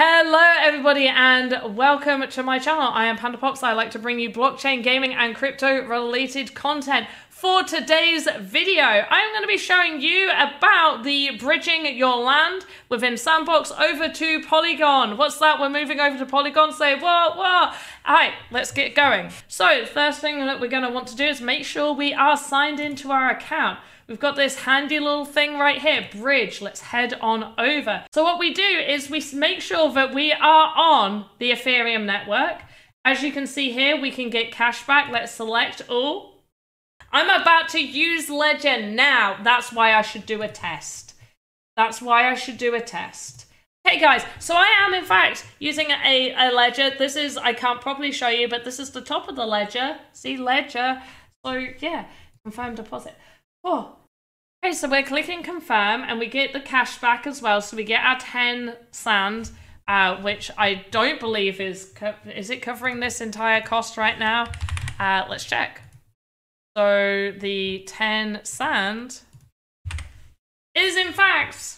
Hello everybody and welcome to my channel. I am PandaPops. I like to bring you blockchain, gaming and crypto related content. For today's video, I'm going to be showing you about the bridging your land within Sandbox over to Polygon. What's that? We're moving over to Polygon. Say what? What? All right, let's get going. So first thing that we're going to want to do is make sure we are signed into our account. We've got this handy little thing right here, bridge. Let's head on over. So what we do is we make sure that we are on the Ethereum network. As you can see here, we can get cash back. Let's select all. I'm about to use Ledger now. That's why I should do a test. That's why I should do a test. Hey guys, so I am in fact using a Ledger. This is, I can't probably show you, but this is the top of the Ledger. See, Ledger. So yeah, confirm deposit. Oh. Okay, so we're clicking confirm and we get the cash back as well. So we get our 10 sand, which I don't believe is it covering this entire cost right now? Let's check. So the 10 sand is in fact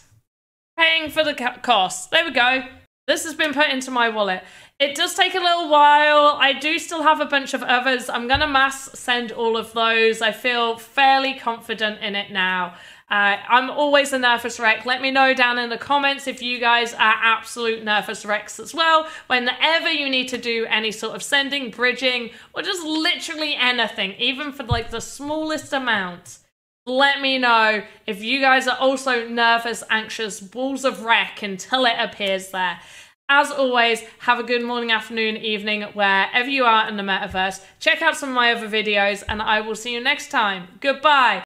paying for the cost. There we go. This has been put into my wallet. It does take a little while. I do still have a bunch of others. I'm going to mass send all of those. I feel fairly confident in it now. I'm always a nervous wreck. Let me know down in the comments if you guys are absolute nervous wrecks as well. Whenever you need to do any sort of sending, bridging, or just literally anything, even for like the smallest amount, let me know if you guys are also nervous, anxious, balls of wreck until it appears there. As always, have a good morning, afternoon, evening, wherever you are in the Metaverse. Check out some of my other videos and I will see you next time. Goodbye.